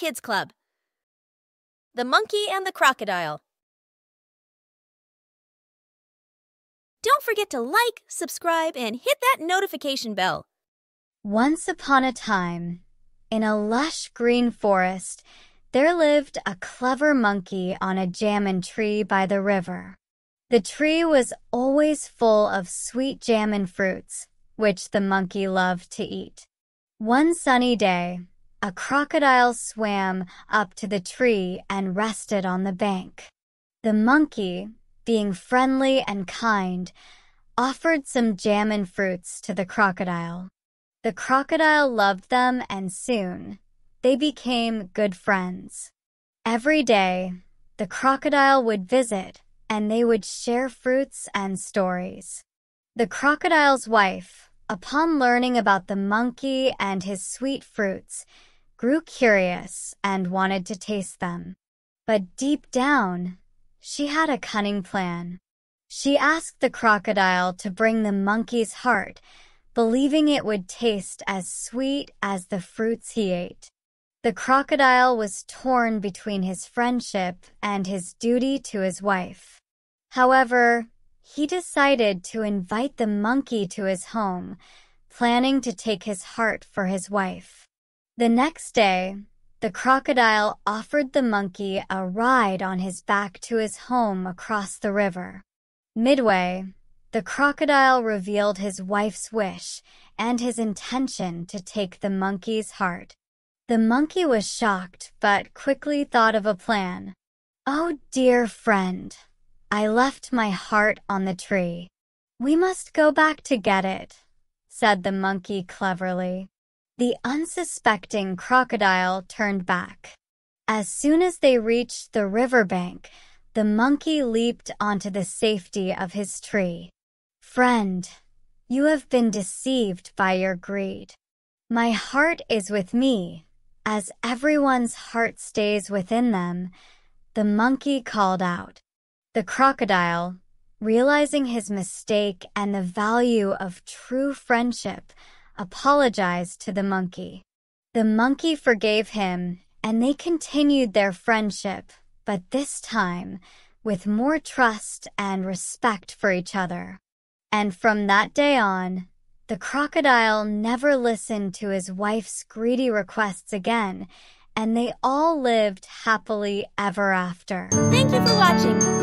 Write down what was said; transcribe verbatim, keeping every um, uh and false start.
Kids Club. The Monkey and the Crocodile. Don't forget to like, subscribe, and hit that notification bell. Once upon a time, in a lush green forest, there lived a clever monkey on a jammun tree by the river. The tree was always full of sweet jammun fruits, which the monkey loved to eat. One sunny day, a crocodile swam up to the tree and rested on the bank. The monkey, being friendly and kind, offered some jammun fruits to the crocodile. The crocodile loved them, and soon they became good friends. Every day, the crocodile would visit, and they would share fruits and stories. The crocodile's wife, upon learning about the monkey and his sweet fruits, grew curious and wanted to taste them. But deep down, she had a cunning plan. She asked the crocodile to bring the monkey's heart, believing it would taste as sweet as the fruits he ate. The crocodile was torn between his friendship and his duty to his wife. However, he decided to invite the monkey to his home, planning to take his heart for his wife. The next day, the crocodile offered the monkey a ride on his back to his home across the river. Midway, the crocodile revealed his wife's wish and his intention to take the monkey's heart. The monkey was shocked, but quickly thought of a plan. "Oh, dear friend, I left my heart on the tree. We must go back to get it," said the monkey cleverly. The unsuspecting crocodile turned back. As soon as they reached the riverbank, the monkey leaped onto the safety of his tree. "Friend, you have been deceived by your greed. My heart is with me." As everyone's heart stays within them, the monkey called out. The crocodile, realizing his mistake and the value of true friendship, apologized to the monkey. The monkey forgave him, and they continued their friendship, but this time with more trust and respect for each other. And from that day on, the crocodile never listened to his wife's greedy requests again, and they all lived happily ever after. Thank you for watching.